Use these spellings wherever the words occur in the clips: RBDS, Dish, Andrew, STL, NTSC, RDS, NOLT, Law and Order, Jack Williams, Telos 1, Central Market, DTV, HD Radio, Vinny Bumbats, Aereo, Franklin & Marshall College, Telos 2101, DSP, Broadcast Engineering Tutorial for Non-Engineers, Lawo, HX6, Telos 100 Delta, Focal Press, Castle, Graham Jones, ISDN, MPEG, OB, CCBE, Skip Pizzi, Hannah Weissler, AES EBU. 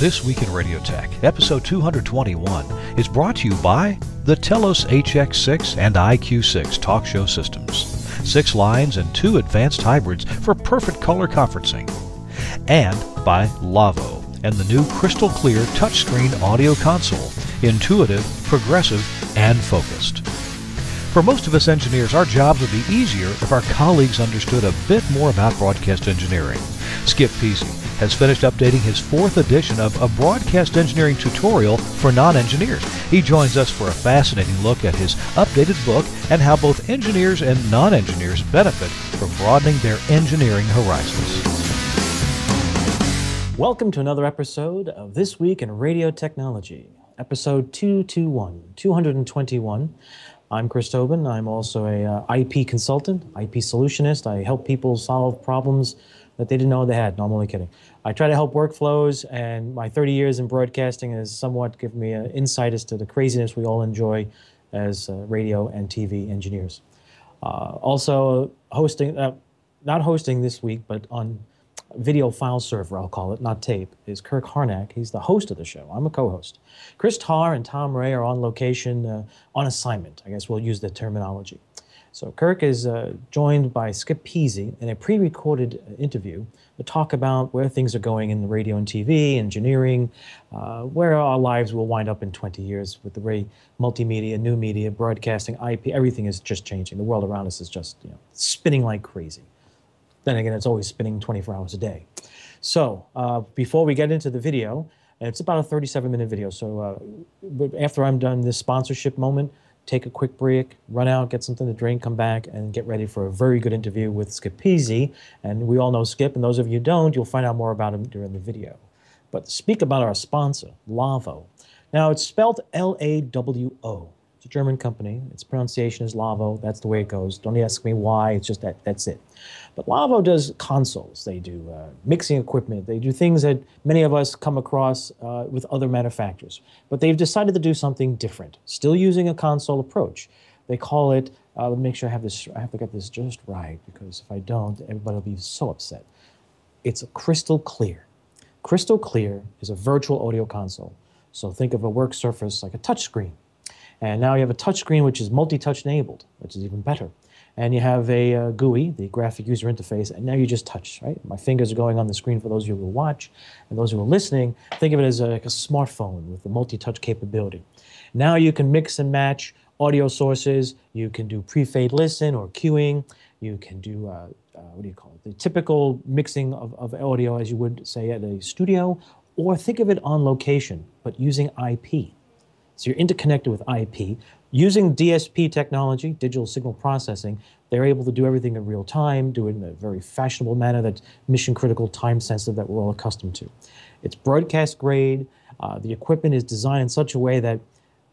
This Week in Radio Tech, episode 221, is brought to you by the Telos HX6 and IQ6 talk show systems, 6 lines and 2 advanced hybrids for perfect color conferencing, and by Lawo and the new Crystal Clear touchscreen audio console, intuitive, progressive, and focused. For most of us engineers, our jobs would be easier if our colleagues understood a bit more about broadcast engineering. Skip Pizzi has finished updating his 4th edition of A Broadcast Engineering Tutorial for Non-Engineers. He joins us for a fascinating look at his updated book and how both engineers and non-engineers benefit from broadening their engineering horizons. Welcome to another episode of This Week in Radio Technology, episode 221. I'm Chris Tobin. I'm also a IP consultant, IP solutionist. I help people solve problems that they didn't know they had. No, I'm only kidding. I try to help workflows, and my 30 years in broadcasting has somewhat given me an insight as to the craziness we all enjoy as radio and TV engineers. Also hosting, not hosting this week, but on video file server, I'll call it, not tape, is Kirk Harnack. He's the host of the show. I'm a co-host. Chris Tarr and Tom Ray are on location, on assignment. I guess we'll use the terminology. So Kirk is joined by Skip Pizzi in a pre-recorded interview to talk about where things are going in the radio and TV, engineering, where our lives will wind up in 20 years with the way multimedia, new media, broadcasting, IP, everything is just changing. The world around us is just, you know, spinning like crazy. Then again, it's always spinning 24 hours a day. So before we get into the video, and it's about a 37-minute video, so after I'm done this sponsorship moment, take a quick break, run out, get something to drink, come back, and get ready for a very good interview with Skip Pizzi. And we all know Skip, and those of you who don't, you'll find out more about him during the video. But speak about our sponsor, Lawo. Now, it's spelled L-A-W-O. It's a German company. Its pronunciation is Lawo. That's the way it goes. Don't ask me why. It's just that. That's it. But Lawo does consoles. They do mixing equipment. They do things that many of us come across with other manufacturers. But they've decided to do something different, still using a console approach. They call it, let me make sure I have this. I have to get this just right, because if I don't, everybody will be so upset. It's a Crystal Clear. Crystal Clear is a virtual audio console. So think of a work surface like a touchscreen. And now you have a touchscreen which is multi-touch enabled, which is even better. And you have a GUI, the graphic user interface, and now you just touch, right? My fingers are going on the screen for those of you who watch, and those who are listening, think of it as like a smartphone with the multi-touch capability. Now you can mix and match audio sources, you can do pre-fade listen or queuing, you can do, what do you call it, the typical mixing of audio as you would say at a studio, or think of it on location, but using IP. So you're interconnected with IP. Using DSP technology, digital signal processing, they're able to do everything in real time, do it in a very fashionable manner that's mission-critical, time-sensitive that we're all accustomed to. It's broadcast-grade. The equipment is designed in such a way that,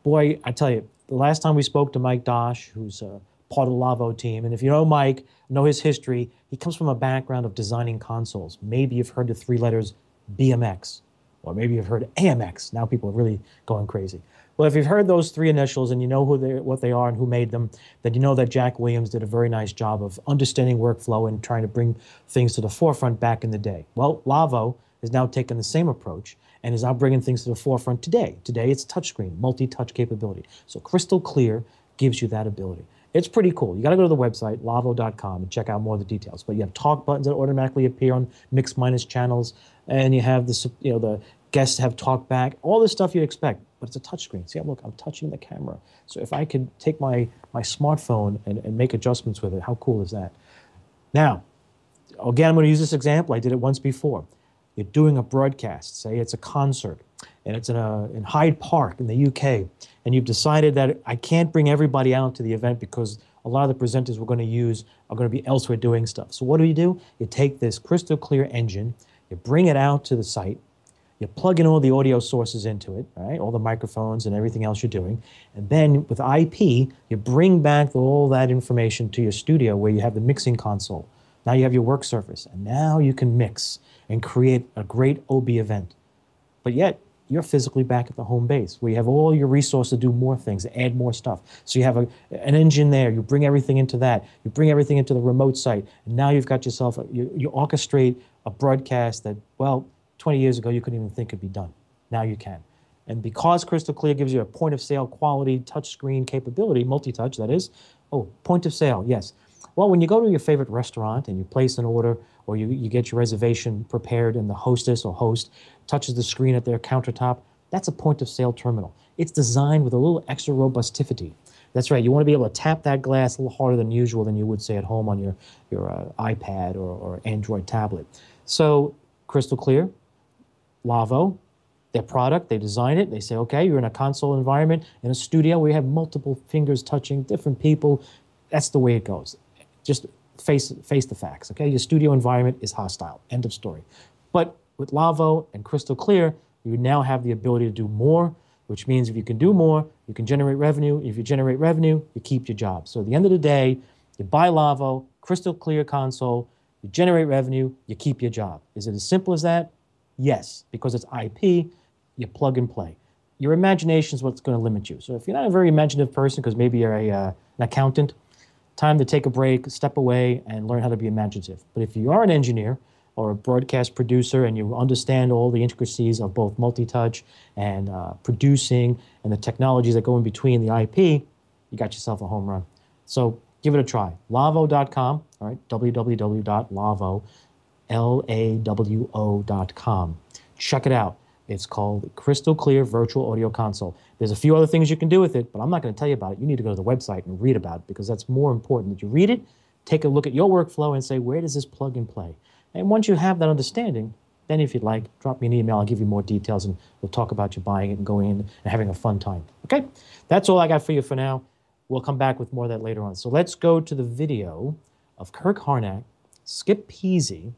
boy, I tell you, the last time we spoke to Mike Dosh, who's part of the Lawo team, and if you know Mike, know his history, he comes from a background of designing consoles. Maybe you've heard the 3 letters BMX, or maybe you've heard AMX. Now people are really going crazy. Well, if you've heard those 3 initials and you know who they, what they are and who made them, then you know that Jack Williams did a very nice job of understanding workflow and trying to bring things to the forefront back in the day. Well, Lawo has now taken the same approach and is now bringing things to the forefront today. Today, it's touchscreen, multi-touch capability. So Crystal Clear gives you that ability. It's pretty cool. You got to go to the website, lawo.com, and check out more of the details. But you have talk buttons that automatically appear on mix-minus channels, and you have the, you know, the guests have talk back, all the stuff you'd expect. But it's a touchscreen. See, look, I'm touching the camera. So if I could take my smartphone and make adjustments with it, how cool is that? Now, again, I'm going to use this example. I did it once before. You're doing a broadcast. Say it's a concert, and it's in Hyde Park in the UK, and you've decided that I can't bring everybody out to the event because a lot of the presenters we're going to use are going to be elsewhere doing stuff. So what do? You take this Crystal Clear engine, you bring it out to the site, you plug in all the audio sources into it, right? All the microphones and everything else you're doing. And then with IP, you bring back all that information to your studio where you have the mixing console. Now you have your work surface. And now you can mix and create a great OB event. But yet, you're physically back at the home base where you have all your resources to do more things, add more stuff. So you have an engine there. You bring everything into that. You bring everything into the remote site. And now you've got yourself, you orchestrate a broadcast that, well, 20 years ago, you couldn't even think could be done. Now you can. And because Crystal Clear gives you a point-of-sale quality touchscreen capability, multi-touch, that is. Oh, point-of-sale, yes. Well, when you go to your favorite restaurant and you place an order or you get your reservation prepared and the hostess or host touches the screen at their countertop, that's a point-of-sale terminal. It's designed with a little extra robustivity. That's right, you want to be able to tap that glass a little harder than usual than you would, say, at home on your iPad or Android tablet. So Crystal Clear, Lawo, their product, they design it, they say, okay, you're in a console environment, in a studio where you have multiple fingers touching different people. That's the way it goes. Just face the facts, okay? Your studio environment is hostile, end of story. But with Lawo and Crystal Clear, you now have the ability to do more, which means if you can do more, you can generate revenue. If you generate revenue, you keep your job. So at the end of the day, you buy Lawo, Crystal Clear console, you generate revenue, you keep your job. Is it as simple as that? Yes, because it's IP, you plug and play. Your imagination is what's going to limit you. So if you're not a very imaginative person, because maybe you're an accountant, time to take a break, step away, and learn how to be imaginative. But if you are an engineer or a broadcast producer and you understand all the intricacies of both multi-touch and producing and the technologies that go in between the IP, you got yourself a home run. So give it a try. Lawo.com, all right, www.lawo.com. L-A-W-O.com. Check it out. It's called Crystal Clear Virtual Audio Console. There's a few other things you can do with it, but I'm not going to tell you about it. You need to go to the website and read about it because that's more important. That you read it, take a look at your workflow and say, where does this plug and play? And once you have that understanding, then if you'd like, drop me an email. I'll give you more details and we'll talk about you buying it and going in and having a fun time. Okay? That's all I got for you for now. We'll come back with more of that later on. So let's go to the video of Kirk Harnack. Skip Pizzi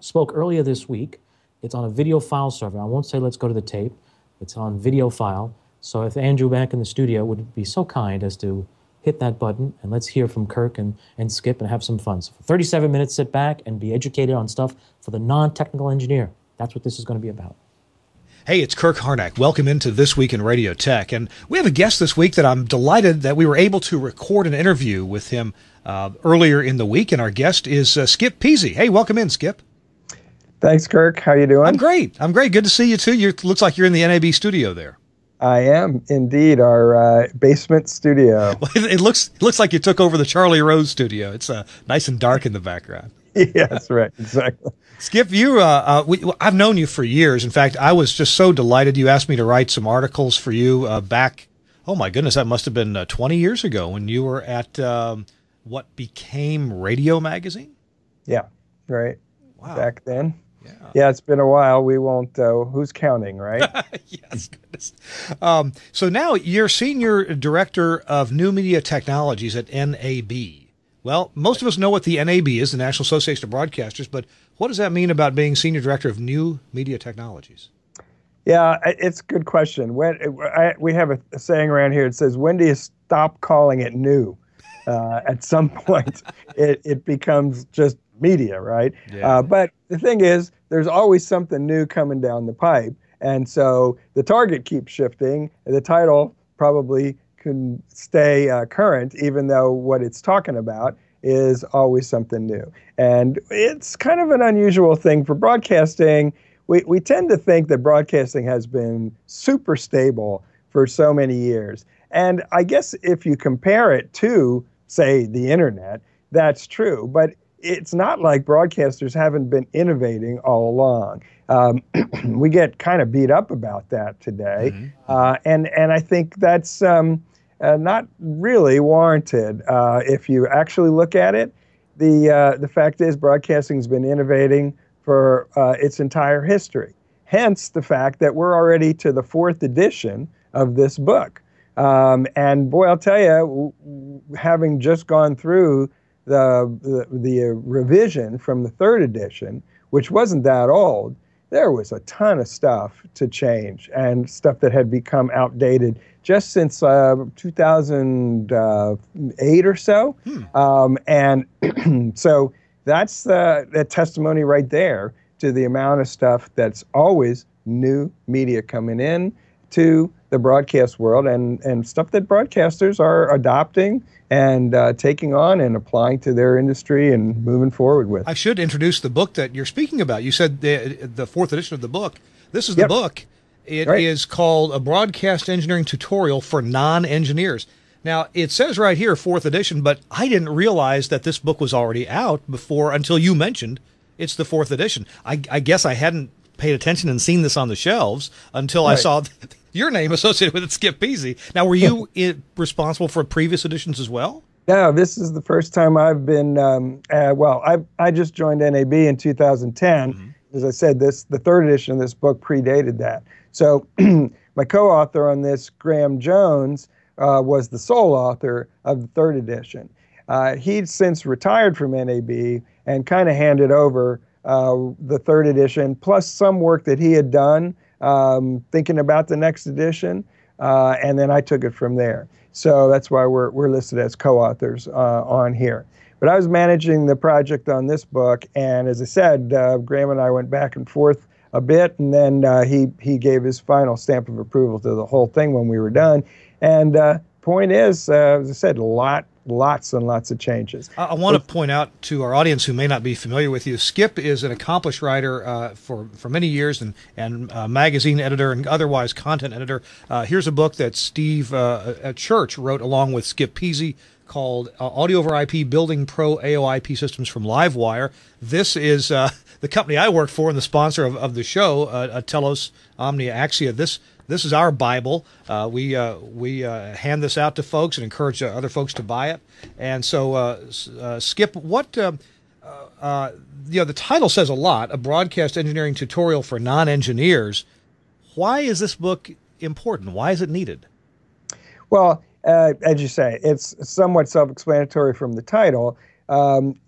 spoke earlier this week. It's on a video file server. I won't say let's go to the tape. It's on video file. So if Andrew back in the studio would be so kind as to hit that button, and let's hear from Kirk and Skip and have some fun. So for 37 minutes, sit back and be educated on stuff for the non-technical engineer. That's what this is going to be about. Hey, it's Kirk Harnack. Welcome into This Week in Radio Tech. And we have a guest this week that I'm delighted that we were able to record an interview with him earlier in the week. And our guest is Skip Pizzi. Hey, welcome in, Skip. Thanks, Kirk. How you doing? I'm great. I'm great. Good to see you, too. You looks like you're in the NAB studio there. I am, indeed, our basement studio. Well, it looks like you took over the Charlie Rose studio. It's nice and dark in the background. Yeah, that's right. Exactly. Skip, you, I've known you for years. In fact, I was just so delighted you asked me to write some articles for you back, oh my goodness, that must have been 20 years ago when you were at what became Radio Magazine? Yeah, right. Wow. Back then. Yeah. Yeah, it's been a while. We won't, who's counting, right? Yes, goodness. So now you're Senior Director of New Media Technologies at NAB. Well, most of us know what the NAB is, the National Association of Broadcasters, but what does that mean about being Senior Director of New Media Technologies? Yeah, it's a good question. We have a saying around here, it says, when do you stop calling it new? At some point, it becomes just media, right? Yeah. But the thing is, there's always something new coming down the pipe. And so the target keeps shifting. The title probably can stay current, even though what it's talking about is always something new. And it's kind of an unusual thing for broadcasting. We tend to think that broadcasting has been super stable for so many years. And I guess if you compare it to, say, the internet, that's true. But it's not like broadcasters haven't been innovating all along. We get kind of beat up about that today. Mm-hmm. And I think that's not really warranted. If you actually look at it, the fact is broadcasting's been innovating for its entire history. Hence the fact that we're already to the 4th edition of this book. And boy, I'll tell you, having just gone through the revision from the 3rd edition, which wasn't that old, there was a ton of stuff to change and stuff that had become outdated just since 2008 or so. Hmm. And so that's the testimony right there to the amount of stuff that's always new media coming in to the broadcast world, and stuff that broadcasters are adopting and taking on and applying to their industry and moving forward with. I should introduce the book that you're speaking about. You said the fourth edition of the book. This is the book. It is called A Broadcast Engineering Tutorial for Non-Engineers. Now, it says right here, fourth edition, but I didn't realize that this book was already out before until you mentioned it's the fourth edition. I guess I hadn't paid attention and seen this on the shelves until I saw your name associated with it, Skip Pizzi. Now, were you responsible for previous editions as well? No, this is the first time I've been, I just joined NAB in 2010. Mm-hmm. As I said, the third edition of this book predated that. So my co-author on this, Graham Jones, was the sole author of the third edition. He'd since retired from NAB and kind of handed over the third edition, plus some work that he had done thinking about the next edition, and then I took it from there. So that's why we're listed as co-authors on here. But I was managing the project on this book, and as I said, Graham and I went back and forth a bit, and then he gave his final stamp of approval to the whole thing when we were done. And point is, as I said, lots and lots of changes. I want to point out to our audience who may not be familiar with you, Skip is an accomplished writer for many years and magazine editor and otherwise content editor. Here's a book that Steve Church wrote along with Skip Pizzi called Audio over IP, Building Pro AOIP Systems from LiveWire. This is the company I work for and the sponsor of the show, Telos Omnia Axia. This is our Bible. We hand this out to folks and encourage other folks to buy it. And so, Skip, what you know, the title says a lot: A Broadcast Engineering Tutorial for Non-Engineers. Why is this book important? Why is it needed? Well, as you say, it's somewhat self-explanatory from the title.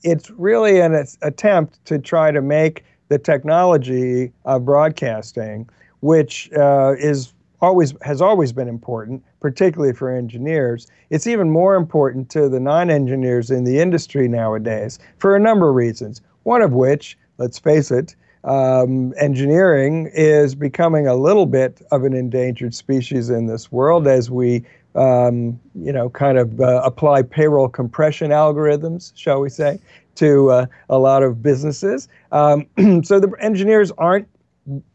It's really an attempt to try to make the technology of broadcasting, which has always been important, particularly for engineers. It's even more important to the non-engineers in the industry nowadays for a number of reasons, one of which, let's face it, engineering is becoming a little bit of an endangered species in this world as we you know, kind of apply payroll compression algorithms, shall we say, to a lot of businesses. So the engineers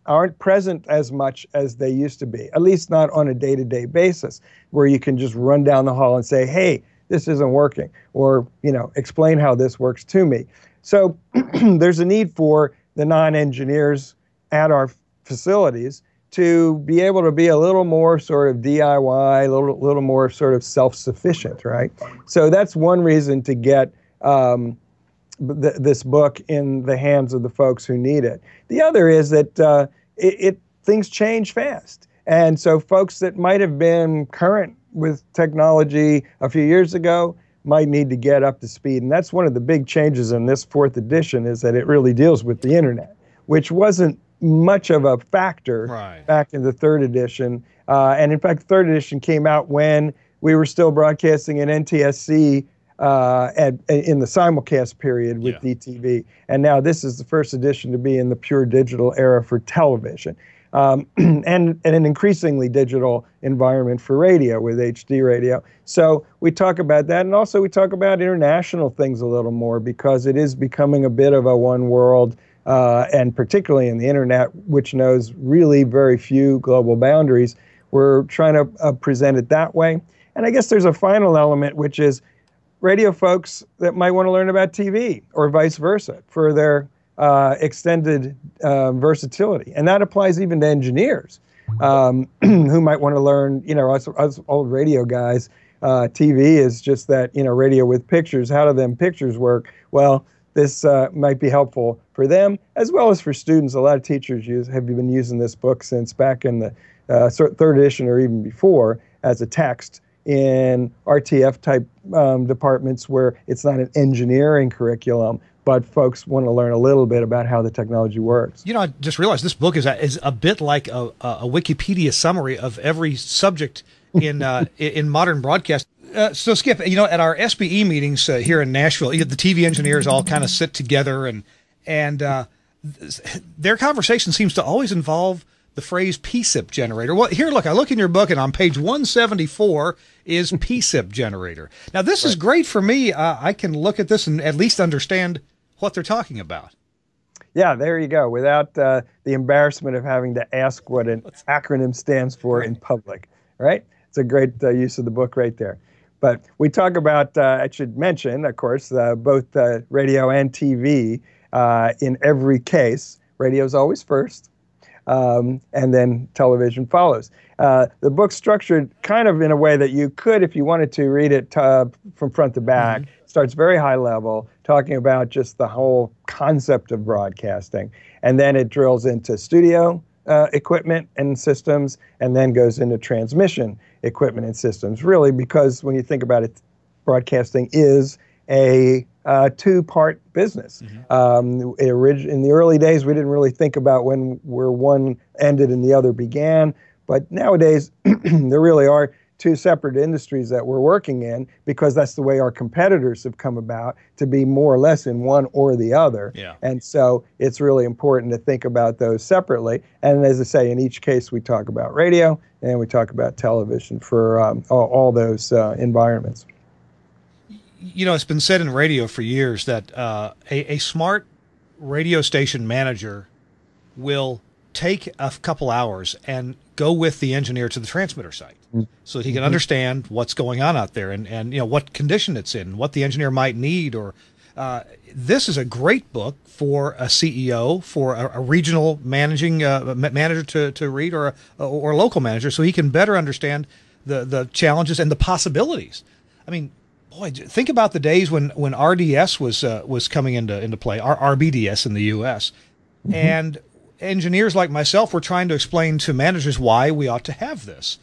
aren't present as much as they used to be, at least not on a day-to-day basis, where you can just run down the hall and say, hey, this isn't working, or, you know, explain how this works to me. So there's a need for the non-engineers at our facilities to be able to be a little more sort of DIY, a little more sort of self-sufficient, right? So that's one reason to get this book in the hands of the folks who need it. The other is that things change fast. And so folks that might have been current with technology a few years ago might need to get up to speed. And that's one of the big changes in this fourth edition, is that it really deals with the internet, which wasn't much of a factor back in the third edition. And in fact, the third edition came out when we were still broadcasting in NTSC in the simulcast period with DTV. And now this is the first edition to be in the pure digital era for television, and an increasingly digital environment for radio with HD radio. So we talk about that, and also we talk about international things a little more, because it is becoming a bit of a one world, and particularly in the internet, which knows really very few global boundaries. We're trying to present it that way. And I guess there's a final element, which is radio folks that might want to learn about TV or vice versa for their extended versatility. And that applies even to engineers who might want to learn, you know, us old radio guys, TV is just that, you know, radio with pictures. How do them pictures work? Well, this might be helpful for them as well as for students. A lot of teachers have been using this book since back in the third edition or even before as a text in RTF-type departments where it's not an engineering curriculum, but folks want to learn a little bit about how the technology works. You know, I just realized this book is a bit like a Wikipedia summary of every subject in in modern broadcast. So, Skip, you know, at our SBE meetings here in Nashville, the TV engineers all kind of sit together, and their conversation seems to always involve the phrase PSIP generator. Well, here, look, I look in your book, and on page 174 is PSIP generator. Now, this is great for me. I can look at this and at least understand what they're talking about. Yeah, there you go, without the embarrassment of having to ask what an acronym stands for in public, right? It's a great use of the book right there. But we talk about, I should mention, of course, both radio and TV in every case. Radio is always first, and then television follows. The book's structured kind of in a way that you could, if you wanted to, read it from front to back. Mm-hmm. Starts very high level, talking about just the whole concept of broadcasting. And then it drills into studio equipment and systems, and then goes into transmission equipment and systems. Really, because when you think about it, broadcasting is a two-part business. Mm-hmm. In the early days, we didn't really think about where one ended and the other began. But nowadays, there really are two separate industries that we're working in, because that's the way our competitors have come about to be more or less in one or the other. Yeah. And so it's really important to think about those separately. And as I say, in each case, we talk about radio and we talk about television for all those environments. You know, it's been said in radio for years that a smart radio station manager will take a couple hours and go with the engineer to the transmitter site so that he can understand what's going on out there and you know, what condition it's in, what the engineer might need. Or this is a great book for a CEO, for a regional managing manager to read, or a local manager, so he can better understand the challenges and the possibilities. I mean, boy, think about the days when RDS was coming into play, RBDS in the U.S., and engineers like myself were trying to explain to managers why we ought to have this.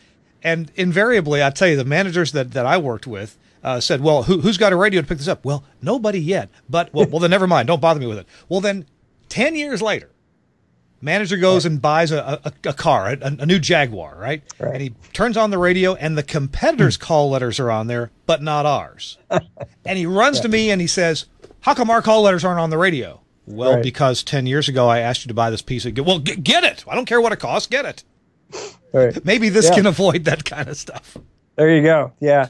And invariably, I tell you, the managers that I worked with said, well, who's got a radio to pick this up? Well, nobody yet. But, well, then never mind. Don't bother me with it. Well, then 10 years later, manager goes and buys a car, a new Jaguar, right? And he turns on the radio, and the competitor's call letters are on there, but not ours. And he runs to me, and he says, how come our call letters aren't on the radio? Well, because 10 years ago, I asked you to buy this piece of good. Well, get it. I don't care what it costs. Get it. Right. Maybe this can avoid that kind of stuff. There you go. Yeah.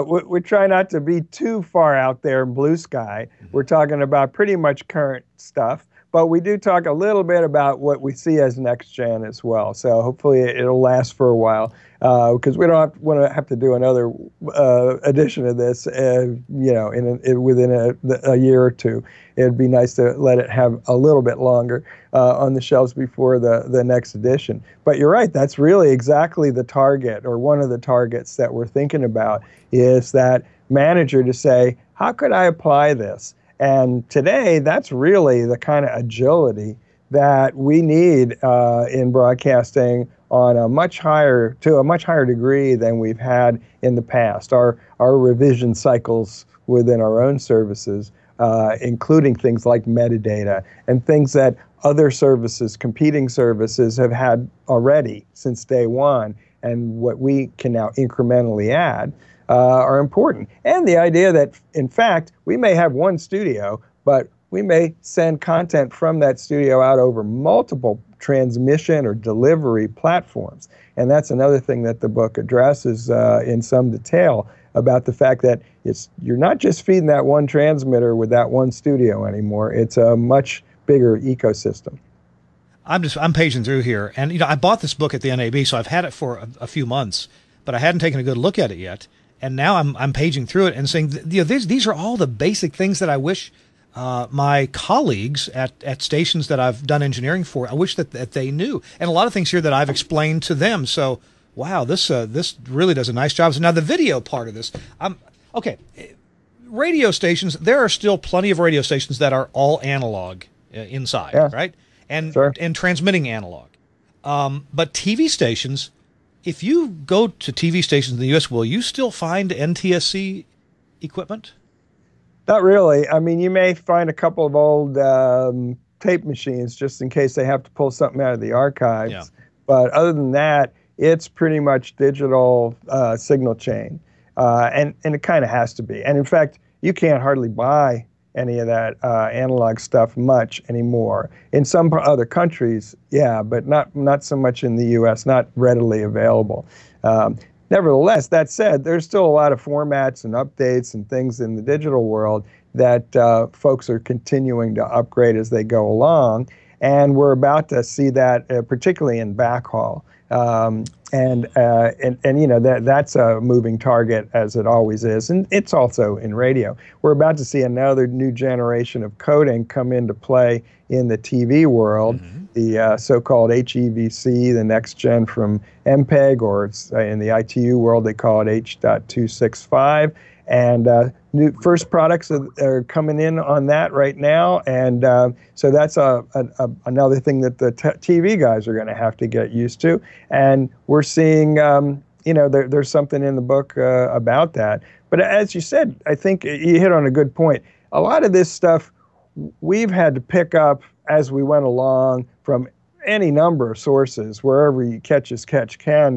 We try not to be too far out there in blue sky. We're talking about pretty much current stuff, but we do talk a little bit about what we see as next gen as well. So hopefully it'll last for a while, because we don't want to have to do another edition of this, you know, within a year or two. It'd be nice to let it have a little bit longer on the shelves before the next edition. But you're right, that's really exactly the target, or one of the targets that we're thinking about, is that manager to say, how could I apply this? And today, that's really the kind of agility that we need in broadcasting on a much higher degree than we've had in the past. Our revision cycles within our own services, including things like metadata and things that other services, competing services, have had already since day one, and what we can now incrementally add, are important. And the idea that, in fact, we may have one studio, but we may send content from that studio out over multiple transmission or delivery platforms. And that's another thing that the book addresses in some detail, about the fact that you're not just feeding that one transmitter with that one studio anymore. It's a much bigger ecosystem. I'm paging through here. And, you know, I bought this book at the NAB, so I've had it for a few months, but I hadn't taken a good look at it yet. And now I'm paging through it and saying, you know, these are all the basic things that I wish my colleagues at stations that I've done engineering for, I wish that they knew. And a lot of things here that I've explained to them. So, wow, this really does a nice job. So now the video part of this. Okay, radio stations, there are still plenty of radio stations that are all analog inside, right? And, and transmitting analog. But TV stations... If you go to TV stations in the U.S., will you still find NTSC equipment? Not really. I mean, you may find a couple of old tape machines just in case they have to pull something out of the archives. Yeah. But other than that, it's pretty much digital signal chain. And it kind of has to be. And in fact, you can't hardly buy any of that analog stuff much anymore. In some other countries, yeah, but not so much in the U.S., not readily available. Nevertheless, that said, there's still a lot of formats and updates and things in the digital world that folks are continuing to upgrade as they go along, and we're about to see that particularly in backhaul. And you know, that's a moving target, as it always is, and it's also in radio. We're about to see another new generation of coding come into play in the TV world, mm-hmm. the so-called HEVC, the next gen from MPEG, or it's, in the ITU world they call it H.265, and new first products are coming in on that right now, and so that's another thing that the TV guys are going to have to get used to. And we're seeing, you know, there's something in the book about that. But as you said, I think you hit on a good point. A lot of this stuff we've had to pick up as we went along from any number of sources, wherever you can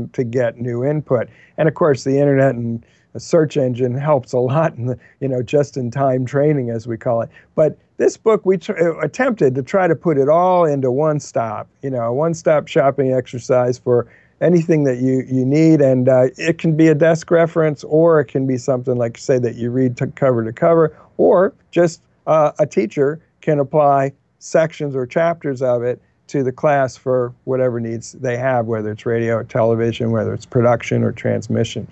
to get new input. And of course, the internet and a search engine helps a lot in the, you know, just-in-time training, as we call it. But this book, we attempted to try to put it all into one stop, you know, a one-stop shopping exercise for anything that you need. And it can be a desk reference, or it can be something like, say, that you read cover to cover, or just a teacher can apply sections or chapters of it to the class for whatever needs they have, whether it's radio or television, whether it's production or transmission.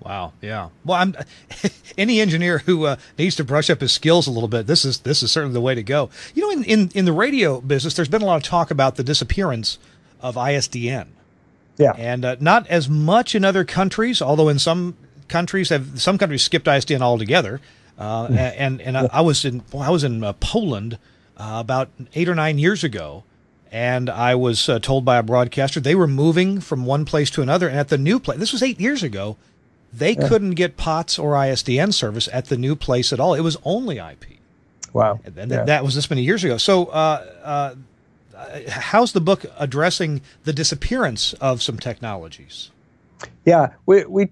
Wow. Yeah. Well, any engineer who needs to brush up his skills a little bit, this is certainly the way to go. You know, in the radio business, there's been a lot of talk about the disappearance of ISDN. Yeah. And not as much in other countries, although in some countries skipped ISDN altogether. I was in Poland about 8 or 9 years ago. And I was told by a broadcaster they were moving from one place to another. And at the new place, this was 8 years ago, they couldn't get POTS or ISDN service at the new place at all. It was only IP. Wow. And that was this many years ago. So how's the book addressing the disappearance of some technologies? Yeah, we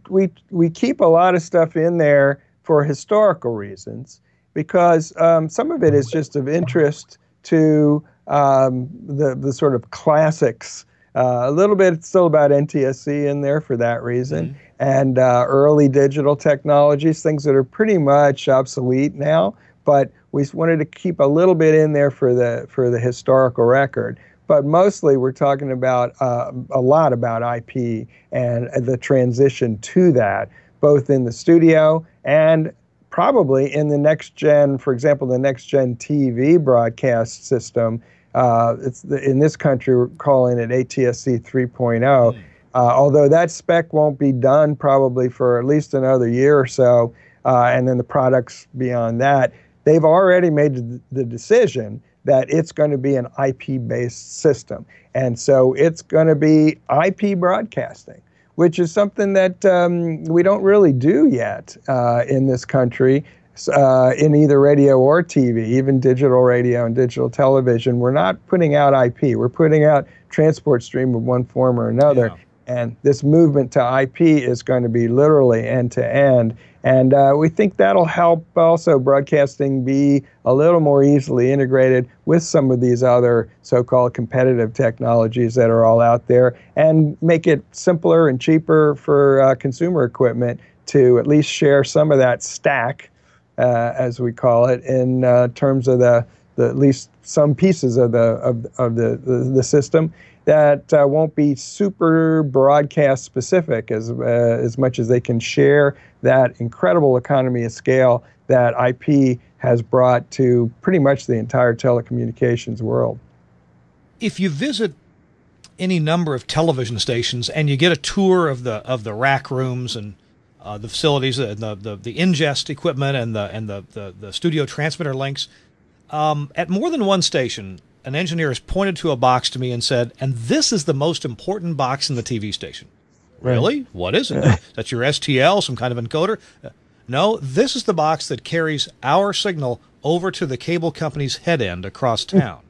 keep a lot of stuff in there for historical reasons, because some of it is just of interest to the sort of classics. A little bit still about NTSC in there for that reason, mm-hmm. and early digital technologies, things that are pretty much obsolete now. But we wanted to keep a little bit in there for the historical record. But mostly, we're talking about a lot about IP and the transition to that, both in the studio and probably in the next gen. For example, the next gen TV broadcast system. In this country, we're calling it ATSC 3.0, although that spec won't be done probably for at least another year or so, and then the products beyond that. They've already made the decision that it's going to be an IP-based system, and so it's going to be IP broadcasting, which is something that we don't really do yet in this country. In either radio or TV, even digital radio and digital television, we're not putting out IP. We're putting out transport stream of one form or another. Yeah. And this movement to IP is going to be literally end to end. And we think that'll help also broadcasting be a little more easily integrated with some of these other so-called competitive technologies that are all out there, and make it simpler and cheaper for consumer equipment to at least share some of that stack, as we call it, in terms of the at least some pieces of the system that won't be super broadcast specific as much as they can share that incredible economy of scale that IP has brought to pretty much the entire telecommunications world. If you visit any number of television stations and you get a tour of the rack rooms and the facilities, the ingest equipment, and the studio transmitter links. At more than one station, an engineer has pointed to a box to me and said, "And this is the most important box in the TV station." Right. Really? What is it? That's your STL, some kind of encoder? No, this is the box that carries our signal over to the cable company's head end across town.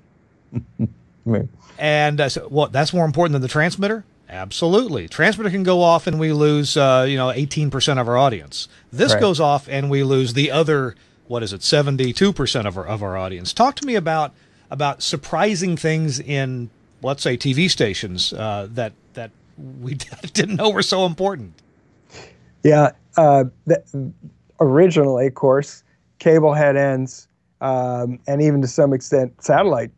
Right. And I said, "Well, that's more important than the transmitter." Absolutely. Transmitter can go off and we lose, 18% of our audience. This goes off and we lose the other what is it, 72% of our audience. Talk to me about surprising things in, let's say, TV stations that we didn't know were so important. Yeah, originally, of course, cable had ends, and even to some extent, satellite,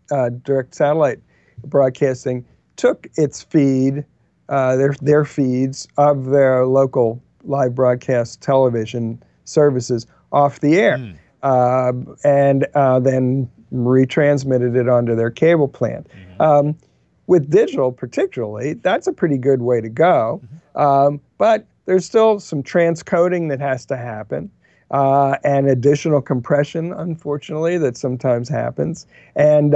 direct satellite broadcasting took its feed, their feeds of their local live broadcast television services off the air, and then retransmitted it onto their cable plan. With digital particularly, that's a pretty good way to go, but there's still some transcoding that has to happen, and additional compression, unfortunately, that sometimes happens. And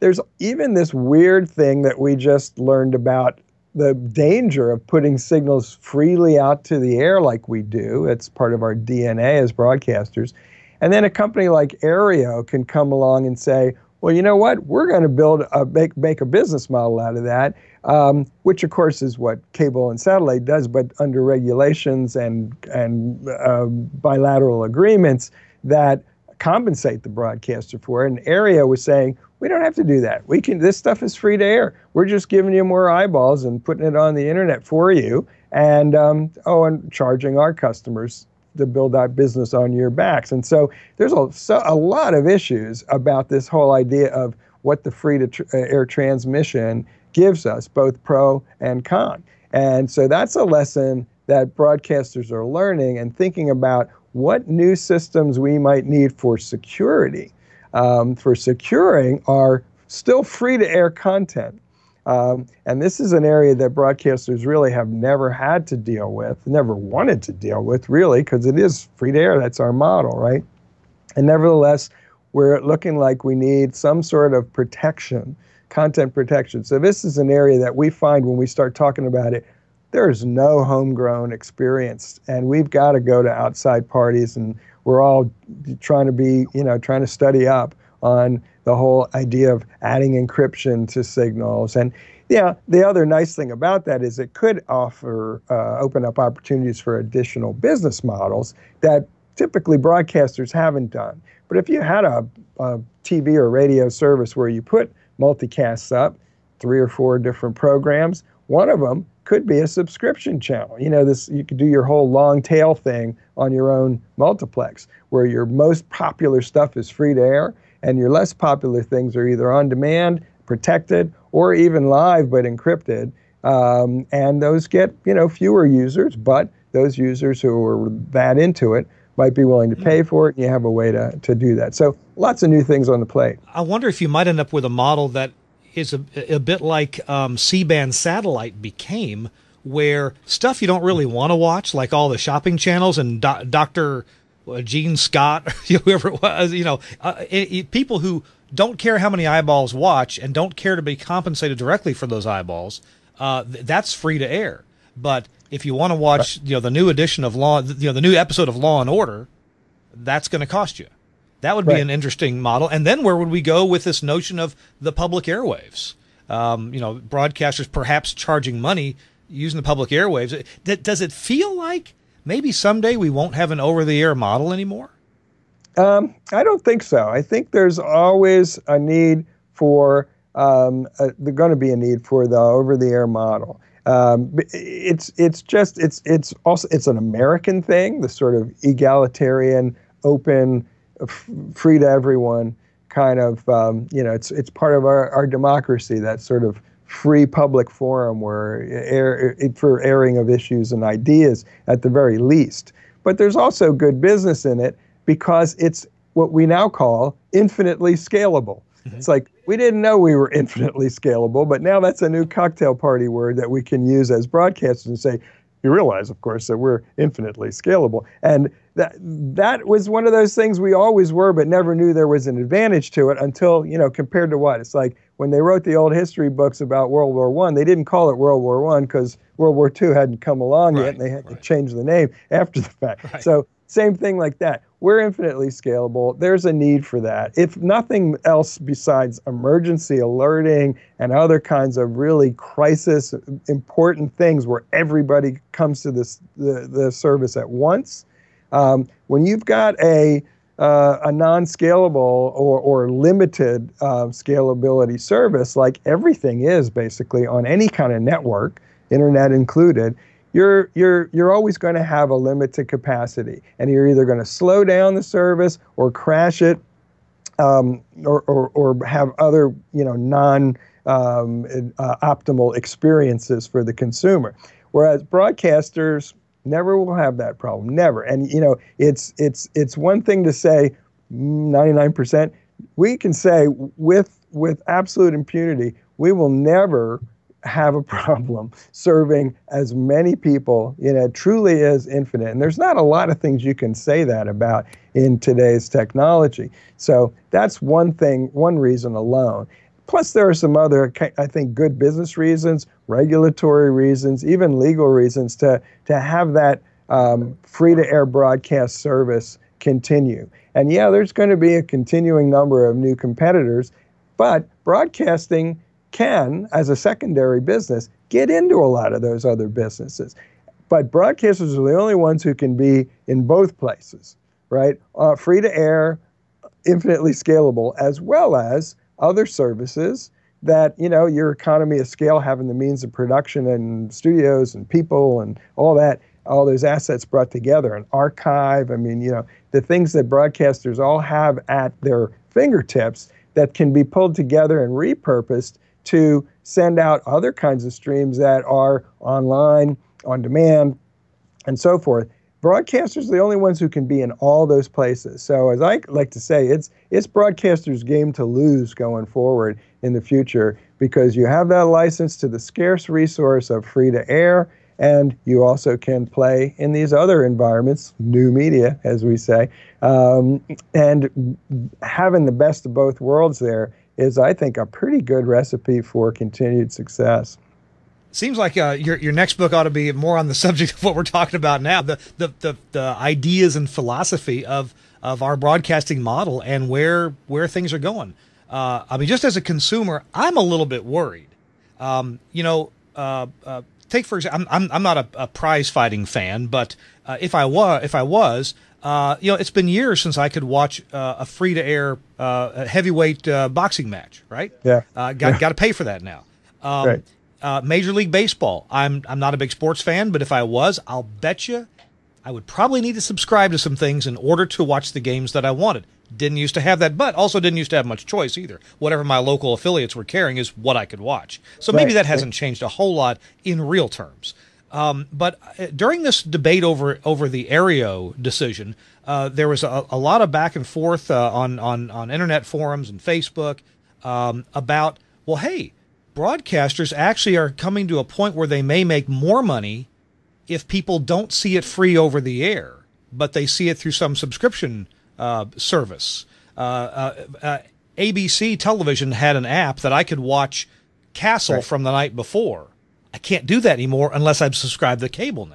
there's even this weird thing that we just learned about, the danger of putting signals freely out to the air like we do. It's part of our DNA as broadcasters. And then a company like Aereo can come along and say, well, you know what? We're going to build a make a business model out of that, which of course is what cable and satellite does, but under regulations and bilateral agreements that compensate the broadcaster for it. And Aereo was saying, we don't have to do that. We can. This stuff is free to air. We're just giving you more eyeballs and putting it on the internet for you, and and charging our customers to build out business on your backs. And so there's a lot of issues about this whole idea of what the free-to-air transmission gives us, both pro and con. And so that's a lesson that broadcasters are learning and thinking about what new systems we might need for security, for securing our still free-to-air content. And this is an area that broadcasters really have never had to deal with, never wanted to deal with, really, because it is free to air. That's our model, right? And nevertheless, we're looking like we need some sort of protection, content protection. So this is an area that we find when we start talking about it, there is no homegrown experience, and we've got to go to outside parties, and we're all trying to be, trying to study up on the whole idea of adding encryption to signals. And yeah, the other nice thing about that is it could offer, open up opportunities for additional business models that typically broadcasters haven't done. But if you had a TV or radio service where you put multicasts up, 3 or 4 different programs, one of them could be a subscription channel. You could do your whole long tail thing on your own multiplex, where your most popular stuff is free to air, and your less popular things are either on demand, protected, or even live but encrypted. And those get, fewer users, but those users who are that into it might be willing to pay for it, and you have a way to do that. So lots of new things on the plate. I wonder if you might end up with a model that is a bit like C-band satellite became, where stuff you don't really want to watch, like all the shopping channels and Dr. Gene Scott, whoever it was, people who don't care how many eyeballs watch and don't care to be compensated directly for those eyeballs, that's free to air. But if you want to watch, the new edition of the new episode of Law and Order, that's going to cost you. That would be an interesting model. And then where would we go with this notion of the public airwaves? Broadcasters perhaps charging money using the public airwaves. Does it feel like maybe someday we won't have an over-the-air model anymore? I don't think so. I think there's always a need for, there's going to be a need for the over-the-air model. It's an American thing, the sort of egalitarian, open, free to everyone kind of, it's part of our democracy, that sort of free public forum where for airing of issues and ideas at the very least. But there's also good business in it, because it's what we now call infinitely scalable. It's like, we didn't know we were infinitely scalable, but now that's a new cocktail party word that we can use as broadcasters and say, you realize, of course, that we're infinitely scalable. And that was one of those things we always were, but never knew there was an advantage to it until, compared to what? It's like when they wrote the old history books about World War I, they didn't call it World War I because World War II hadn't come along yet, and they had to change the name after the fact. So same thing like that. We're infinitely scalable. There's a need for that. If nothing else besides emergency alerting and other kinds of really crisis important things where everybody comes to the service at once, when you've got a a non-scalable or limited scalability service, like everything is basically on any kind of network, internet included, you're always going to have a limited capacity, and you're either going to slow down the service or crash it, or have other non-optimal experiences for the consumer. Whereas broadcasters never will have that problem, never. And you know, it's one thing to say 99%. We can say with absolute impunity, we will never have a problem serving as many people. You know, it truly is infinite. And there's not a lot of things you can say that about in today's technology. So that's one thing, one reason alone. Plus, there are some other, I think, good business reasons, regulatory reasons, even legal reasons to have that free-to-air broadcast service continue. And yeah, there's going to be a continuing number of new competitors, but broadcasting can, as a secondary business, get into a lot of those other businesses. But broadcasters are the only ones who can be in both places, right? Free-to-air, infinitely scalable, as well as other services that, you know, your economy of scale, having the means of production and studios and people and all that, all those assets brought together, an archive. I mean, you know, the things that broadcasters all have at their fingertips that can be pulled together and repurposed to send out other kinds of streams that are online, on demand, and so forth. Broadcasters are the only ones who can be in all those places. So as I like to say, it's broadcasters' game to lose going forward in the future, because you have that license to the scarce resource of free-to-air, and you also can play in these other environments, new media, as we say. And having the best of both worlds there is, I think, a pretty good recipe for continued success. Seems like your next book ought to be more on the subject of what we're talking about now, the ideas and philosophy of our broadcasting model and where things are going. I mean, just as a consumer, I'm a little bit worried. Take for example, I'm not a prize fighting fan, but if I was, you know, it's been years since I could watch a free to air heavyweight boxing match, right? Yeah, got to pay for that now. Right. Major League Baseball. I'm not a big sports fan, but if I was, I'll bet you I would probably need to subscribe to some things in order to watch the games that I wanted. Didn't used to have that, but also didn't used to have much choice either. Whatever my local affiliates were carrying is what I could watch. So maybe that hasn't changed a whole lot in real terms. But during this debate over the Aereo decision, there was a lot of back and forth on internet forums and Facebook about, well, hey, broadcasters actually are coming to a point where they may make more money if people don't see it free over the air, but they see it through some subscription service. ABC Television had an app that I could watch Castle from the night before. I can't do that anymore unless I'm subscribed to cable now.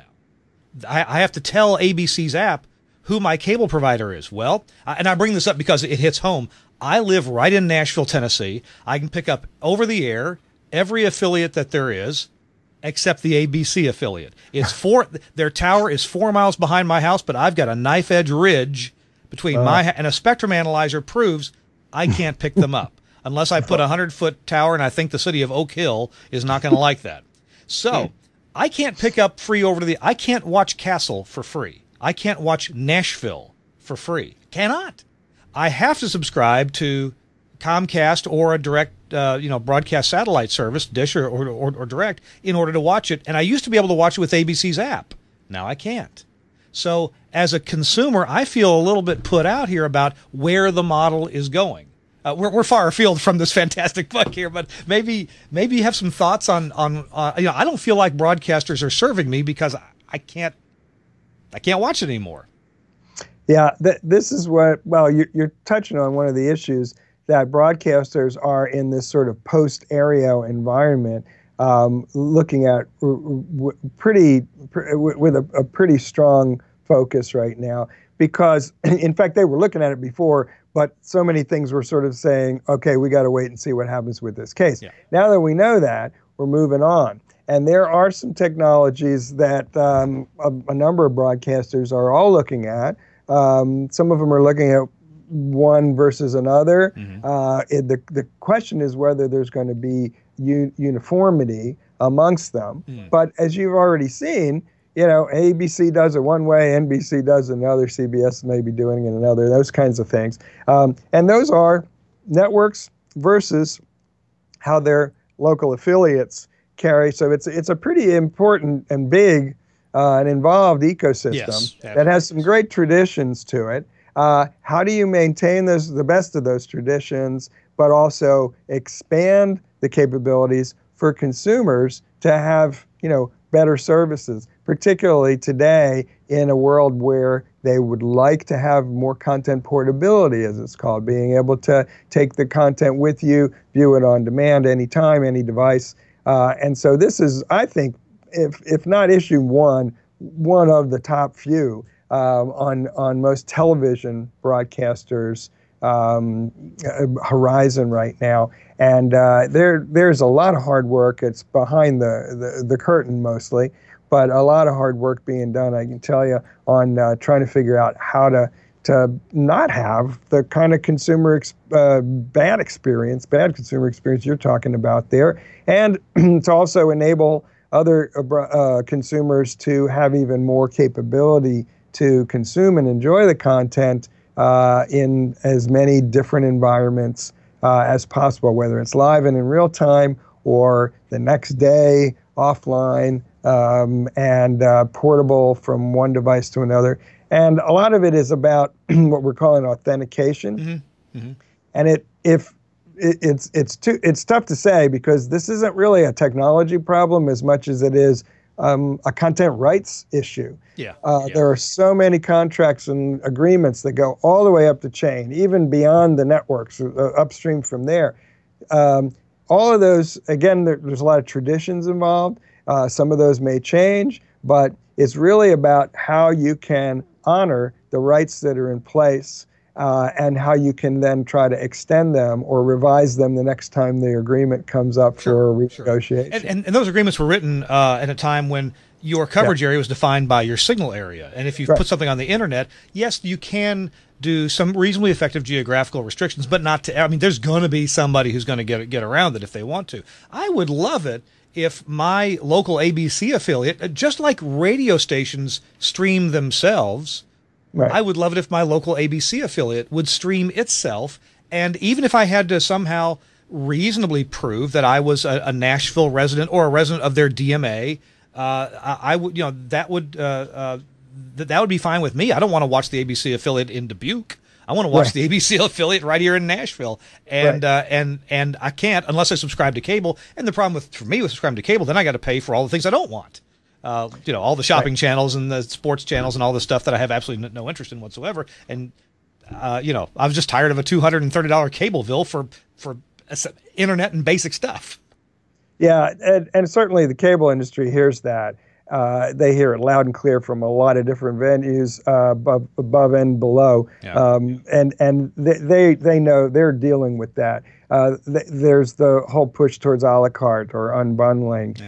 I have to tell ABC's app who my cable provider is. Well, and I bring this up because it hits home. I live right in Nashville, Tennessee. I can pick up over the air every affiliate that there is, except the ABC affiliate. Their tower is 4 miles behind my house, but I've got a knife edge ridge between my and a spectrum analyzer proves I can't pick them up unless I put a 100-foot tower, and I think the city of Oak Hill is not going to like that. So I can't pick up free over the. I can't watch Castle for free. I can't watch Nashville for free. Cannot. I have to subscribe to Comcast or a direct, broadcast satellite service, Dish or Direct, in order to watch it. And I used to be able to watch it with ABC's app. Now I can't. So as a consumer, I feel a little bit put out here about where the model is going. We're far afield from this fantastic book here, but maybe you have some thoughts on I don't feel like broadcasters are serving me because I can't watch it anymore. Yeah, this is what, well, you're touching on one of the issues that broadcasters are in this sort of post-Aereo environment, looking at with a pretty strong focus right now, because, in fact, they were looking at it before, but so many things were sort of saying, okay, we got to wait and see what happens with this case. Yeah. Now that we know that, we're moving on. And there are some technologies that a number of broadcasters are all looking at, Some of them are looking at one versus another. Mm-hmm. The question is whether there's going to be uniformity amongst them. Mm-hmm. But as you've already seen, you know, ABC does it one way, NBC does another, CBS may be doing it another, those kinds of things. And those are networks versus how their local affiliates carry. So it's a pretty important and big and involved ecosystem, yes, that has some great traditions to it. How do you maintain those, the best of those traditions, but also expand the capabilities for consumers to have, you know, better services, particularly today in a world where they would like to have more content portability, as it's called, being able to take the content with you, view it on demand, anytime, any device. And so this is, I think, if not issue one, one of the top few on most television broadcasters' horizon right now. And there's a lot of hard work. It's behind the curtain mostly. But a lot of hard work being done, I can tell you, on trying to figure out how to not have the kind of consumer bad consumer experience you're talking about there, and to also enable other consumers to have even more capability to consume and enjoy the content in as many different environments as possible, whether it's live and in real time or the next day, offline, and portable from one device to another. And a lot of it is about what we're calling authentication. Mm-hmm. Mm-hmm. And it's tough to say, because this isn't really a technology problem as much as it is a content rights issue. Yeah. There are so many contracts and agreements that go all the way up the chain, even beyond the networks, upstream from there. All of those, again, there's a lot of traditions involved. Some of those may change, but it's really about how you can honor the rights that are in place and how you can then try to extend them or revise them the next time the agreement comes up for renegotiation. Sure. And those agreements were written at a time when your coverage area was defined by your signal area. And if you put something on the internet, yes, you can do some reasonably effective geographical restrictions, but not to, I mean, there's going to be somebody who's going to get around it if they want to. I would love it if my local ABC affiliate, just like radio stations stream themselves, I would love it if my local ABC affiliate would stream itself. And even if I had to somehow reasonably prove that I was a Nashville resident or a resident of their DMA, I would, you know, that would be fine with me. I don't want to watch the ABC affiliate in Dubuque. I want to watch the ABC affiliate right here in Nashville, and and I can't unless I subscribe to cable. And the problem for me with subscribing to cable, then I got to pay for all the things I don't want. You know, all the shopping channels and the sports channels and all the stuff that I have absolutely no interest in whatsoever. And you know, I was just tired of a $230 cable bill for internet and basic stuff. Yeah, and certainly the cable industry hears that. They hear it loud and clear from a lot of different venues, above and below, and they know they're dealing with that. There's the whole push towards a la carte or unbundling,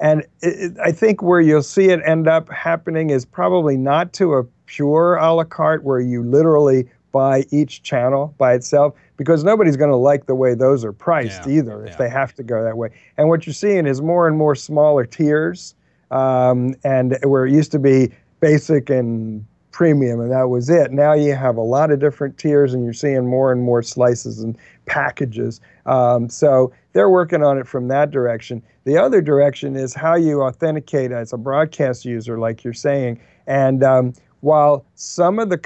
and I think where you'll see it end up happening is probably not to a pure a la carte where you literally buy each channel by itself, because nobody's going to like the way those are priced either if they have to go that way. And what you're seeing is more and more smaller tiers. And where it used to be basic and premium, and that was it. Now you have a lot of different tiers, and you're seeing more and more slices and packages. So they're working on it from that direction. The other direction is how you authenticate as a broadcast user, like you're saying. And while some of the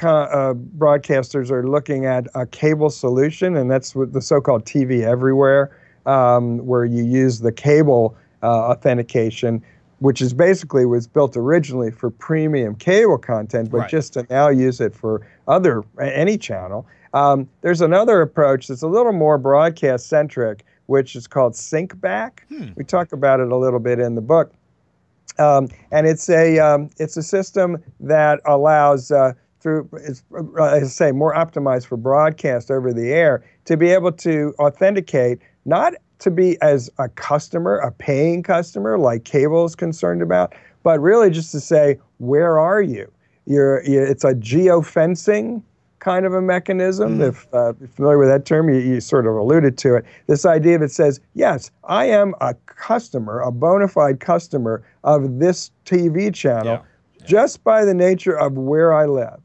broadcasters are looking at a cable solution, and that's what the so-called TV Everywhere, where you use the cable authentication, which is basically was built originally for premium cable content, but just to now use it for any channel. There's another approach that's a little more broadcast-centric, which is called sync back. We talk about it a little bit in the book. And it's a system that allows, more optimized for broadcast over the air, to be able to authenticate, not to be as a customer, a paying customer, like cable is concerned about, but really just to say, where are you? It's a geofencing kind of a mechanism. Mm. If you're familiar with that term, you sort of alluded to it. This idea that says, yes, I am a customer, a bona fide customer of this TV channel, just by the nature of where I live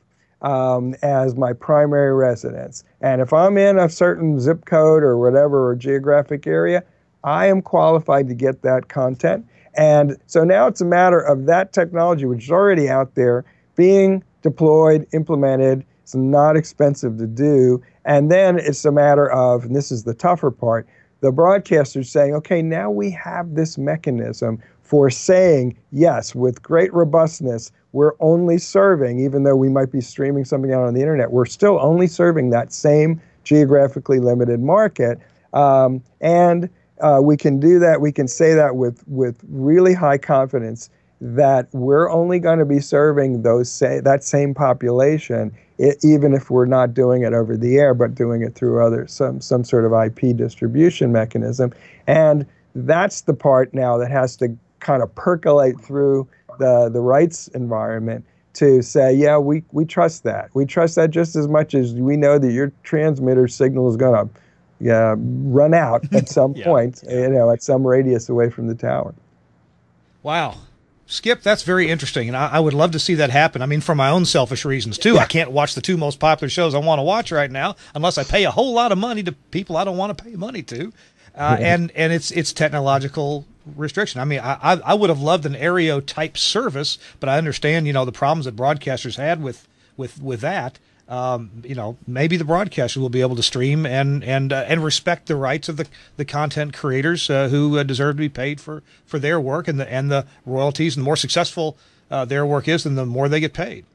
as my primary residence. And if I'm in a certain zip code or whatever, or geographic area, I am qualified to get that content. And so now it's a matter of that technology, which is already out there, being deployed, implemented. It's not expensive to do. And then it's a matter of, and this is the tougher part, the broadcasters saying, okay, now we have this mechanism for saying, yes, with great robustness, we're only serving, even though we might be streaming something out on the internet, we're still only serving that same geographically limited market. We can do that, we can say that with really high confidence that we're only going to be serving those that same population, even if we're not doing it over the air, but doing it through some sort of IP distribution mechanism. And that's the part now that has to kind of percolate through the rights environment to say, yeah, we trust that. We trust that just as much as we know that your transmitter signal is going to run out at some point, you know, at some radius away from the tower. Wow. Skip, that's very interesting, and I would love to see that happen. I mean, for my own selfish reasons, too. I can't watch the two most popular shows I want to watch right now unless I pay a whole lot of money to people I don't want to pay money to, and it's technological restriction. I mean, I would have loved an Aereo-type service, but I understand, you know, the problems that broadcasters had with that. You know, maybe the broadcasters will be able to stream and respect the rights of the content creators who deserve to be paid for their work and the royalties. And the more successful their work is, then the more they get paid.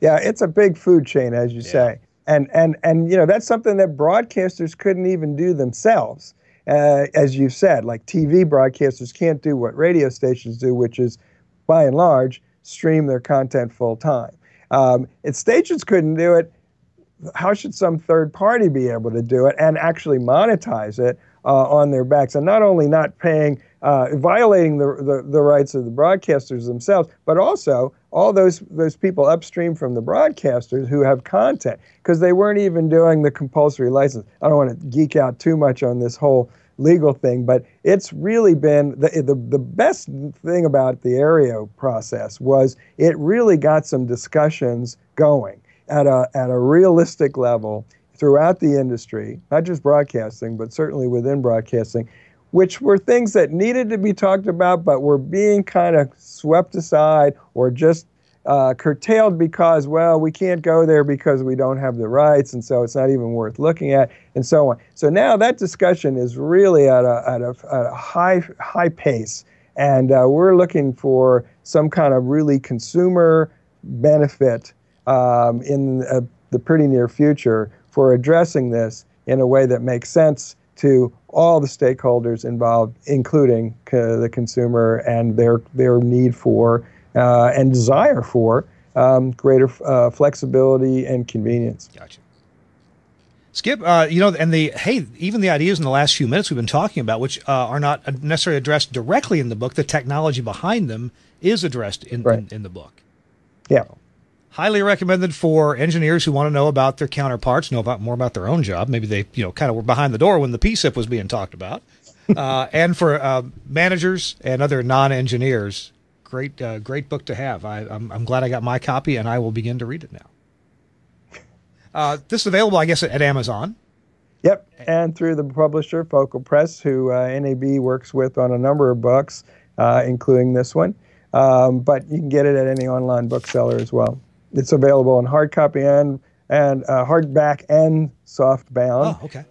Yeah, it's a big food chain, as you say, and you know that's something that broadcasters couldn't even do themselves, as you said. Like TV broadcasters can't do what radio stations do, which is, by and large, stream their content full time. If stations couldn't do it, how should some third party be able to do it and actually monetize it on their backs? And not only not paying, violating the rights of the broadcasters themselves, but also all those people upstream from the broadcasters who have content, because they weren't even doing the compulsory license. I don't want to geek out too much on this whole legal thing, but it's really been the best thing about the Aereo process was it really got some discussions going at a realistic level throughout the industry, not just broadcasting, but certainly within broadcasting, which were things that needed to be talked about, but were being kind of swept aside or just curtailed because, well, we can't go there because we don't have the rights, and so it's not even worth looking at, and so on. So now that discussion is really at a high pace, and we're looking for some kind of really consumer benefit in the pretty near future for addressing this in a way that makes sense to all the stakeholders involved, including the consumer and their need for and desire for greater flexibility and convenience. Gotcha. Skip, you know, and even the ideas in the last few minutes we've been talking about, which are not necessarily addressed directly in the book, the technology behind them is addressed in the book. Yeah. So, highly recommended for engineers who want to know about their counterparts, know about more about their own job. Maybe they, you know, kind of were behind the door when the PSIP was being talked about. And for managers and other non-engineers, great, great book to have. I'm glad I got my copy, and I will begin to read it now. This is available, I guess, at Amazon. Yep, and through the publisher, Focal Press, who NAB works with on a number of books, including this one. But you can get it at any online bookseller as well. It's available in hard copy and hardback and softbound. Oh, okay.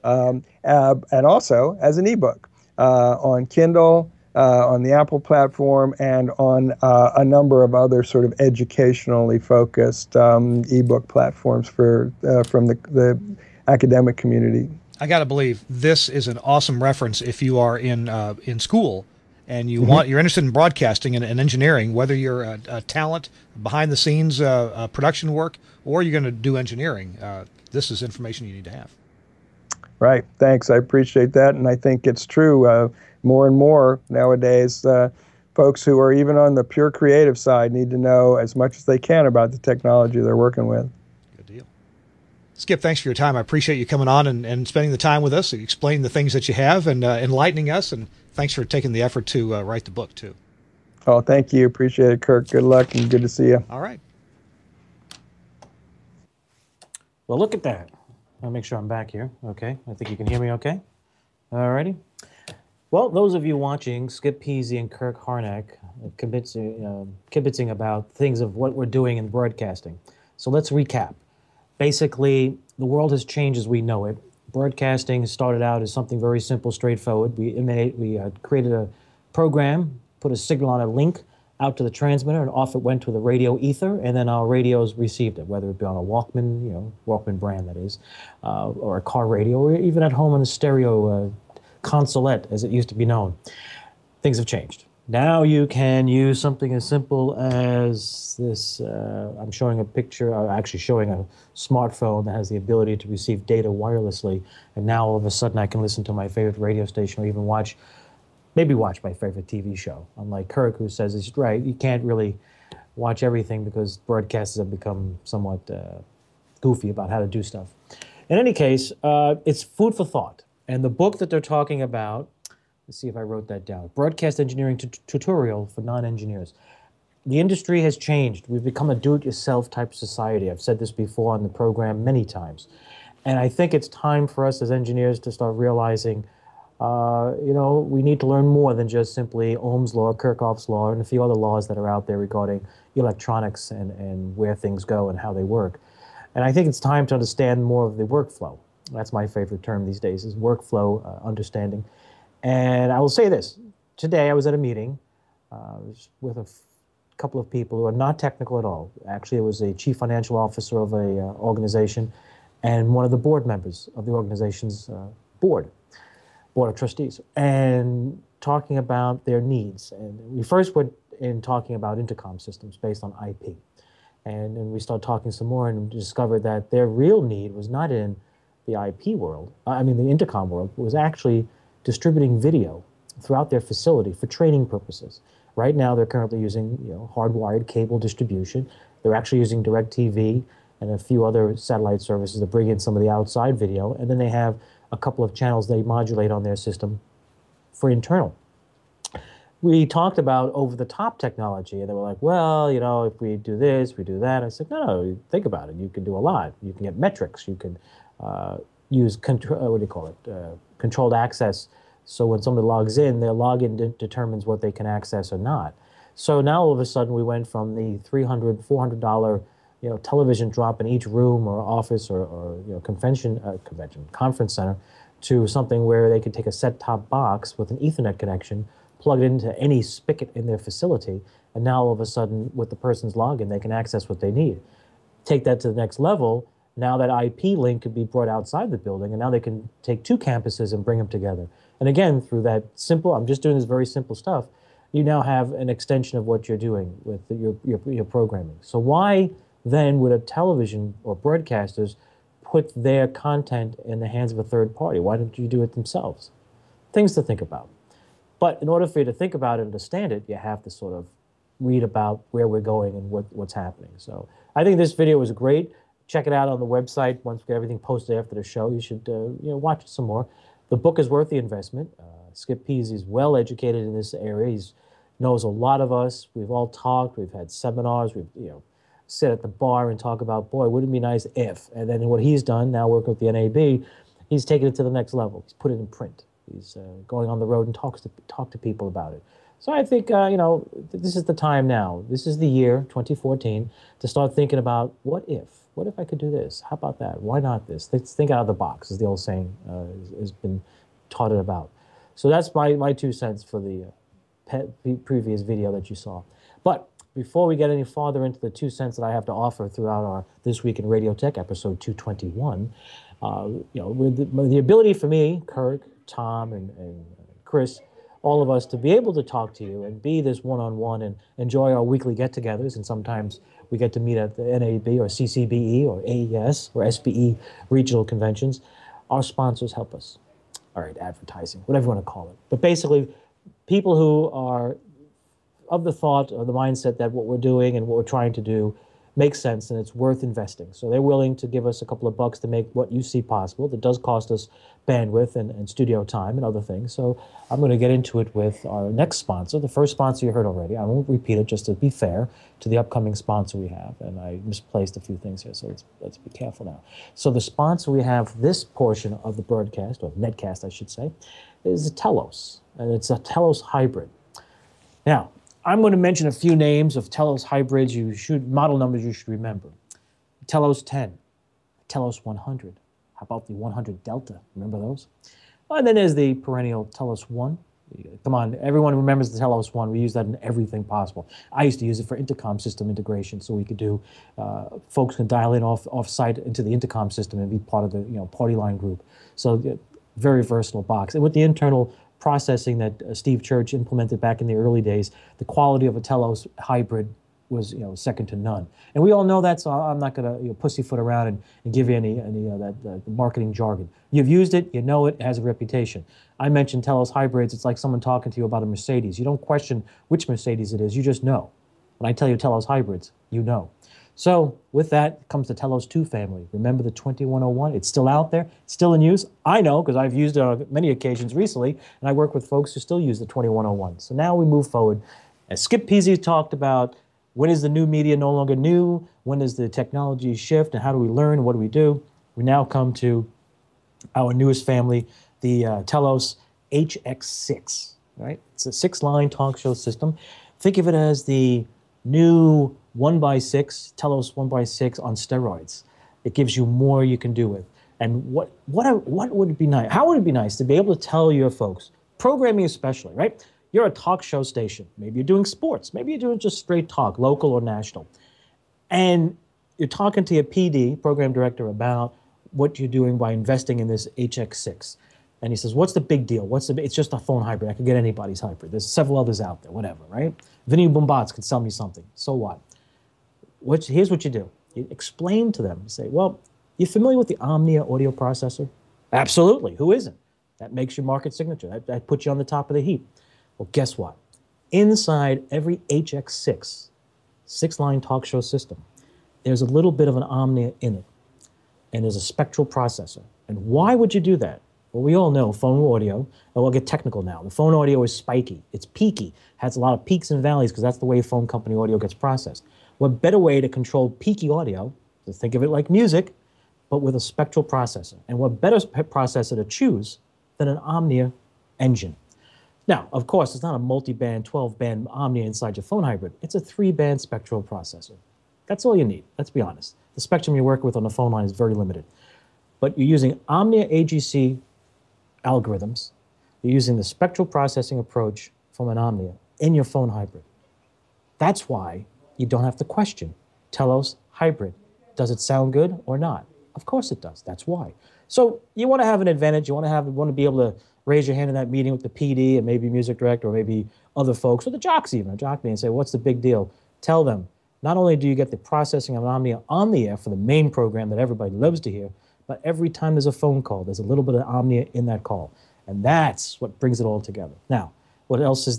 And also as an ebook on Kindle. On the Apple platform and on a number of other sort of educationally focused ebook platforms for from the academic community. I gotta believe this is an awesome reference if you are in school and you you're interested in broadcasting and engineering, whether you're a talent behind the scenes production work or you're going to do engineering. This is information you need to have. Right. Thanks. I appreciate that, and I think it's true. More and more nowadays, folks who are even on the pure creative side need to know as much as they can about the technology they're working with. Good deal. Skip, thanks for your time. I appreciate you coming on and spending the time with us and explaining the things that you have and enlightening us. And thanks for taking the effort to write the book, too. Oh, thank you. Appreciate it, Kirk. Good luck and good to see you. All right. Well, look at that. I'll make sure I'm back here. Okay. I think you can hear me okay. All righty. Well, those of you watching, Skip Pizzi and Kirk Harnack kibitzing about things of what we're doing in broadcasting. So let's recap. Basically, the world has changed as we know it. Broadcasting started out as something very simple, straightforward. We created a program, put a signal on a link out to the transmitter, and off it went to the radio ether, and then our radios received it, whether it be on a Walkman, you know, Walkman brand that is, or a car radio, or even at home on a stereo consulette, as it used to be known. Things have changed. Now you can use something as simple as this. I'm showing a picture, actually showing a smartphone that has the ability to receive data wirelessly, and now all of a sudden I can listen to my favorite radio station or even watch, maybe watch my favorite TV show. Unlike Kirk, who says, it's right, you can't really watch everything because broadcasters have become somewhat goofy about how to do stuff. In any case, it's food for thought. And the book that they're talking about, let's see if I wrote that down, Broadcast Engineering Tutorial for Non-Engineers. The industry has changed. We've become a do-it-yourself type society. I've said this before on the program many times. And I think it's time for us as engineers to start realizing, you know, we need to learn more than just simply Ohm's law, Kirchhoff's law, and a few other laws that are out there regarding electronics and where things go and how they work. And I think it's time to understand more of the workflow. That's my favorite term these days, is workflow understanding. And I will say this. Today I was at a meeting with a couple of people who are not technical at all. Actually, it was a chief financial officer of an organization and one of the board members of the organization's board of trustees, and talking about their needs. And we first went in talking about intercom systems based on IP. And then we started talking some more and discovered that their real need was not in the IP world, I mean the intercom world, was actually distributing video throughout their facility for training purposes. Right now they're currently using, you know, hardwired cable distribution. They're actually using DirecTV and a few other satellite services to bring in some of the outside video, and then they have a couple of channels they modulate on their system for internal. We talked about over-the-top technology, and they were like, well, you know, if we do this, we do that. I said, no, think about it. You can do a lot. You can get metrics. You can use controlled access, so when somebody logs in, their login determines what they can access or not. So now all of a sudden we went from the $300, $400, you know, television drop in each room or office or you know, conference center to something where they could take a set-top box with an Ethernet connection, plug it into any spigot in their facility, and now all of a sudden with the person's login they can access what they need. Take that to the next level. Now that IP link could be brought outside the building, and now they can take two campuses and bring them together. And again, through that simple, I'm just doing this very simple stuff, you now have an extension of what you're doing with your programming. So why then would a television or broadcasters put their content in the hands of a third party? Why don't you do it themselves? Things to think about. But in order for you to think about it and understand it, you have to sort of read about where we're going and what's happening. So I think this video was great. Check it out on the website. Once we get everything posted after the show, you should you know, watch it some more. The book is worth the investment. Skip Pizzi is well educated in this area. He knows a lot of us. We've all talked. We've had seminars. We've, you know, sit at the bar and talk about, boy, wouldn't it be nice if? And then what he's done now, working with the NAB, he's taken it to the next level. He's put it in print. He's going on the road and talk to people about it. So I think, you know, this is the time now. This is the year, 2014, to start thinking about what if? What if I could do this? How about that? Why not this? Let's think out of the box, as the old saying has been taught about. So that's my 2 cents for the previous video that you saw. But before we get any farther into the 2 cents that I have to offer throughout our This Week in Radio Tech, episode 221, you know, with the ability for me, Kirk, Tom, and Chris, all of us, to be able to talk to you and be this one-on-one and enjoy our weekly get-togethers, and sometimes we get to meet at the NAB or CCBE or AES or SBE regional conventions. Our sponsors help us. All right, advertising, whatever you want to call it. But basically, people who are of the thought or the mindset that what we're doing and what we're trying to do makes sense and it's worth investing. So they're willing to give us a couple of bucks to make what you see possible. That does cost us bandwidth and studio time and other things. So I'm going to get into it with our next sponsor, the first sponsor you heard already. I won't repeat it just to be fair to the upcoming sponsor we have. And I misplaced a few things here, so let's be careful now. So the sponsor we have this portion of the broadcast, or netcast I should say, is Telos. And it's a Telos hybrid. Now, I'm going to mention a few names of Telos hybrids you should, model numbers you should remember. Telos 10, Telos 100. How about the 100 Delta? Remember those? And then there's the perennial Telos 1. Come on, everyone remembers the Telos 1. We use that in everything possible. I used to use it for intercom system integration, so we could do, folks can dial in off-site into the intercom system and be part of the party line group. So very versatile box. And with the internal processing that Steve Church implemented back in the early days, the quality of a Telos hybrid was second to none. And we all know that, so I'm not going to pussyfoot around and give you any marketing jargon. You've used it, you know it has a reputation. I mentioned Telos hybrids, it's like someone talking to you about a Mercedes. You don't question which Mercedes it is, you just know. When I tell you Telos hybrids, you know. So with that comes the Telos 2 family. Remember the 2101? It's still out there, it's still in use. I know because I've used it on many occasions recently, and I work with folks who still use the 2101. So now we move forward. As Skip Pizzi talked about, when is the new media no longer new? When does the technology shift? And how do we learn? What do? We now come to our newest family, the Telos HX6. Right? It's a 6-line talk show system. Think of it as the new 1x6, Telos 1x6 on steroids. It gives you more you can do with. And what would it be nice? How would it be nice to be able to tell your folks, programming especially, right? You're a talk show station. Maybe you're doing sports. Maybe you're doing just straight talk, local or national. And you're talking to your PD, program director, about what you're doing by investing in this HX6. And he says, what's the big deal? It's just a phone hybrid. I could get anybody's hybrid. There's several others out there, whatever, right? Vinny Bumbats could sell me something. So what? Here's what you do. You explain to them. You say, well, you're familiar with the Omnia audio processor? Absolutely. Who isn't? That makes your market signature. That puts you on the top of the heap. Well, guess what? Inside every HX6, 6-line talk show system, there's a little bit of an Omnia in it. And there's a spectral processor. And why would you do that? Well, we all know phone audio, and we'll get technical now. The phone audio is spiky. It's peaky. Has a lot of peaks and valleys because that's the way phone company audio gets processed. What better way to control peaky audio, to think of it like music, but with a spectral processor. And what better processor to choose than an Omnia engine? Now, of course, it's not a multi-band, 12-band Omnia inside your phone hybrid. It's a 3-band spectral processor. That's all you need, let's be honest. The spectrum you work with on the phone line is very limited. But you're using Omnia AGC algorithms. You're using the spectral processing approach from an Omnia in your phone hybrid. That's why you don't have to question Telos hybrid. Does it sound good or not? Of course it does. That's why. So you want to have an advantage. You want to have, be able to raise your hand in that meeting with the PD and maybe music director or maybe other folks or the jocks even, and say, what's the big deal? Tell them, not only do you get the processing of an Omnia on the air for the main program that everybody loves to hear, but every time there's a phone call, there's a little bit of Omnia in that call. And that's what brings it all together. Now, what else is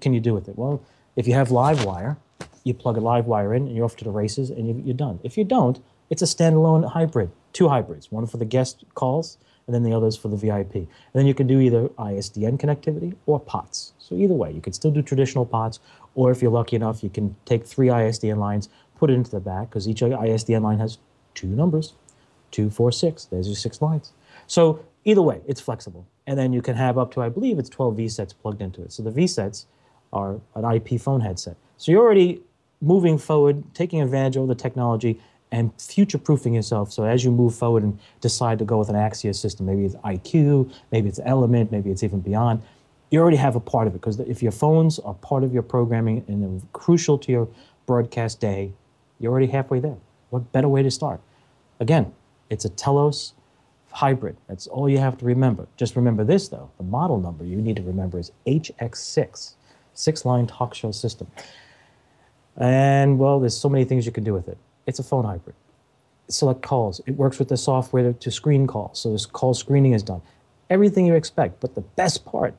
can you do with it? Well, if you have LiveWire, you plug a LiveWire in and you're off to the races and you're done. If you don't, it's a standalone hybrid, 2 hybrids, one for the guest calls and then the others for the VIP. And then you can do either ISDN connectivity or POTS. So either way, you can still do traditional POTS, or if you're lucky enough, you can take 3 ISDN lines, put it into the back, because each ISDN line has 2 numbers, 2, 4, 6, there's your 6 lines. So either way, it's flexible. And then you can have up to, I believe it's 12 V-sets plugged into it. So the V-sets are an IP phone headset. So you're already moving forward, taking advantage of the technology and future-proofing yourself. So as you move forward and decide to go with an Axios system, maybe it's IQ, maybe it's Element, maybe it's even beyond, you already have a part of it. Because if your phones are part of your programming and they're crucial to your broadcast day, you're already halfway there. What better way to start? Again, it's a Telos hybrid. That's all you have to remember. Just remember this, though. The model number you need to remember is HX6, 6-line talk show system. And, well, there's so many things you can do with it. It's a phone hybrid. Select calls. It works with the software to screen calls, so this call screening is done. everything you expect. But the best part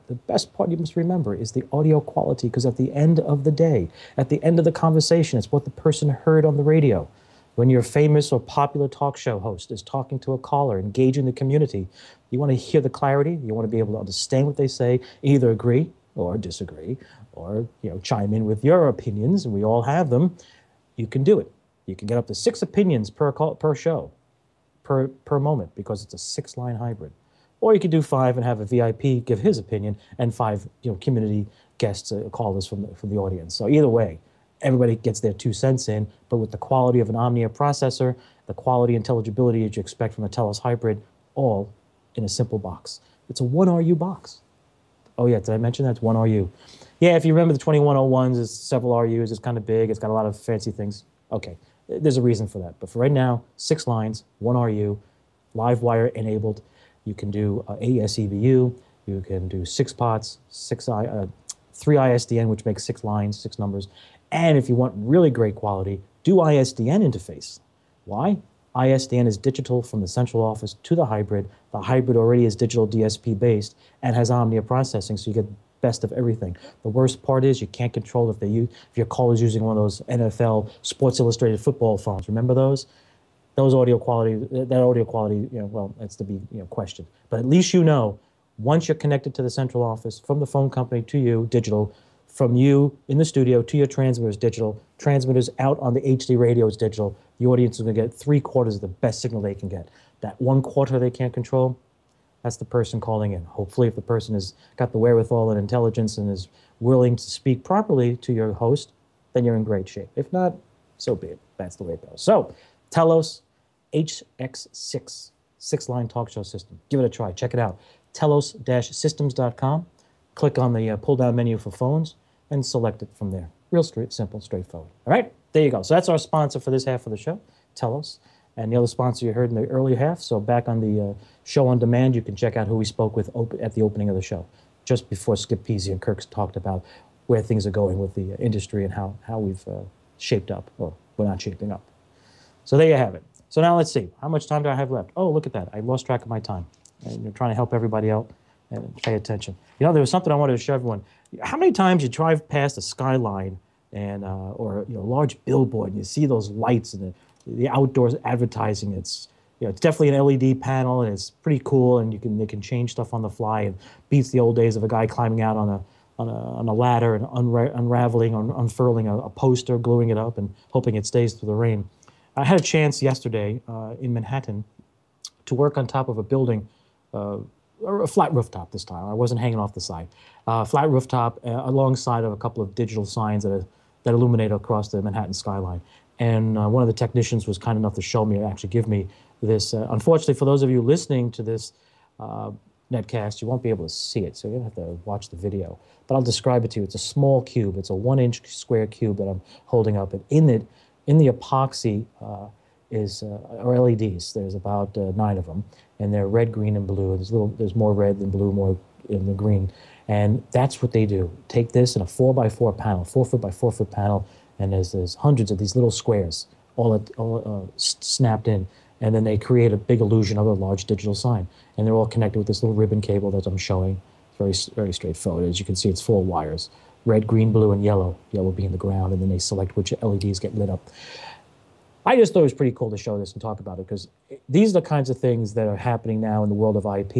you must remember is the audio quality, because at the end of the day, at the end of the conversation, it's what the person heard on the radio. When your famous or popular talk show host is talking to a caller, engaging the community, you want to hear the clarity, you want to be able to understand what they say, either agree or disagree, or chime in with your opinions, and we all have them. You can do it. You can get up to 6 opinions per call, per show, per moment, because it's a 6-line hybrid. Or you could do 5 and have a VIP give his opinion, and 5 community guests, callers from the audience. So either way, everybody gets their 2 cents in, but with the quality of an Omnia processor, the quality and intelligibility that you expect from a Telos hybrid, all in a simple box. It's a 1RU box. Oh yeah, did I mention that's 1RU? Yeah, if you remember the 2101s, it's several RUs, it's kind of big, it's got a lot of fancy things. Okay, there's a reason for that. But for right now, 6 lines, 1RU, LiveWire enabled. You can do AES EBU, you can do 6 POTS, 3 ISDN, which makes 6 lines, 6 numbers. And if you want really great quality, do ISDN interface. Why? ISDN is digital from the central office to the hybrid. The hybrid already is digital DSP based and has Omnia processing, so you get best of everything. The worst part is you can't control if your call is using one of those NFL Sports Illustrated football phones. Remember those? That audio quality, well, that's to be questioned. But at least once you're connected to the central office, from the phone company to you, digital. From you in the studio to your transmitters, digital. Transmitters out on the HD radio is digital. The audience is going to get 3/4 of the best signal they can get. That 1/4 they can't control, that's the person calling in. Hopefully, if the person has got the wherewithal and intelligence and is willing to speak properly to your host, then you're in great shape. If not, so be it. That's the way it goes. So, Telos HX6, 6-line talk show system. Give it a try. Check it out. Telos-systems.com. Click on the pull-down menu for phones and select it from there. Real simple, straightforward. All right, there you go. So that's our sponsor for this half of the show, Telos. And the other sponsor you heard in the early half, so back on the show on demand, you can check out who we spoke with at the opening of the show, just before Skip Pizzi and Kirk's talked about where things are going with the industry and how we've shaped up, or we're not shaping up. So there you have it. So now let's see. How much time do I have left? Oh, look at that. I lost track of my time. And you're trying to help everybody out. And pay attention. There was something I wanted to show everyone. How many times you drive past a skyline and or a large billboard and you see those lights and the outdoors advertising? It's it's definitely an LED panel and it's pretty cool, and they can change stuff on the fly, and beats the old days of a guy climbing out on a ladder and unraveling or unfurling a poster, gluing it up, and hoping it stays through the rain. I had a chance yesterday in Manhattan to work on top of a building. A flat rooftop this time. I wasn't hanging off the side. Flat rooftop alongside of a couple of digital signs that illuminate across the Manhattan skyline. And one of the technicians was kind enough to show me, or actually give me this. Unfortunately, for those of you listening to this netcast, you won't be able to see it, so you're going to have to watch the video. But I'll describe it to you. It's a small cube. It's a 1-inch square cube that I'm holding up. And in the epoxy are LEDs. There's about 9 of them. And they're red, green, and blue. There's more red than blue, more in the green. And that's what they do. Take this in a 4-by-4 panel, 4-foot-by-4-foot panel, and there's hundreds of these little squares all snapped in. And then they create a big illusion of a large digital sign. And they're all connected with this little ribbon cable that I'm showing. It's very, very straightforward. As you can see, it's 4 wires, red, green, blue, and yellow, yellow being the ground. And then they select which LEDs get lit up. I just thought it was pretty cool to show this and talk about it, because these are the kinds of things that are happening now in the world of IP,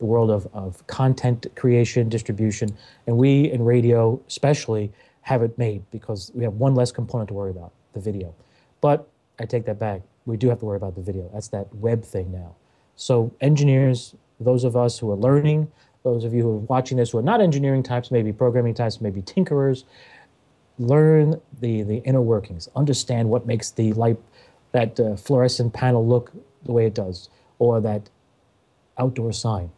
the world of content creation, distribution, and we in radio especially have it made because we have one less component to worry about, the video. But I take that back. We do have to worry about the video. That's that web thing now. So engineers, those of us who are learning, those of you who are watching this who are not engineering types, maybe programming types, maybe tinkerers, learn the inner workings. Understand what makes the light, that fluorescent panel look the way it does, or that outdoor sign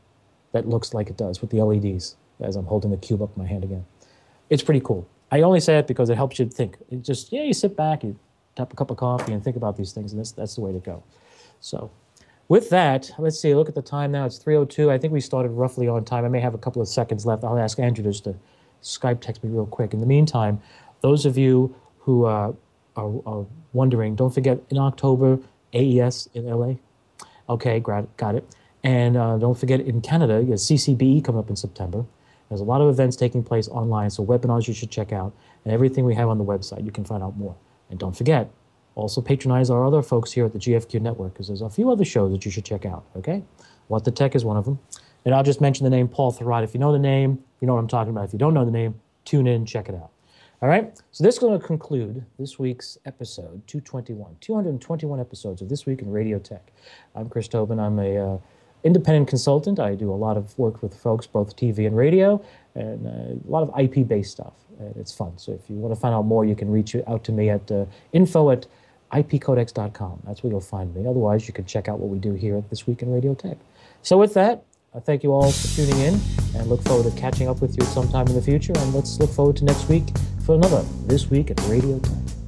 that looks like it does with the LEDs, as I'm holding the cube up in my hand again. It's pretty cool. I only say it because it helps you think. It just, you sit back, you tap a cup of coffee and think about these things, and that's the way to go. So with that, let's see, look at the time now. It's 3:02. I think we started roughly on time. I may have a couple of seconds left. I'll ask Andrew just to Skype text me real quick. In the meantime, those of you who are wondering, don't forget, in October, AES in LA. Okay, got it. And don't forget, in Canada, you have CCBE coming up in September. There's a lot of events taking place online, so webinars you should check out. And everything we have on the website, you can find out more. And don't forget, also patronize our other folks here at the GFQ Network, because there's a few other shows that you should check out, okay? What the Tech is one of them. And I'll just mention the name Paul Thurrott. If you know the name, you know what I'm talking about. If you don't know the name, tune in, check it out. All right, so this is going to conclude this week's episode 221. 221 episodes of This Week in Radio Tech. I'm Chris Tobin. I'm a independent consultant. I do a lot of work with folks, both TV and radio, and a lot of IP-based stuff. And it's fun. So if you want to find out more, you can reach out to me at info@ipcodex.com. That's where you'll find me. Otherwise, you can check out what we do here at This Week in Radio Tech. So with that, I thank you all for tuning in and look forward to catching up with you sometime in the future. And let's look forward to next week for another This Week at Radio Tech.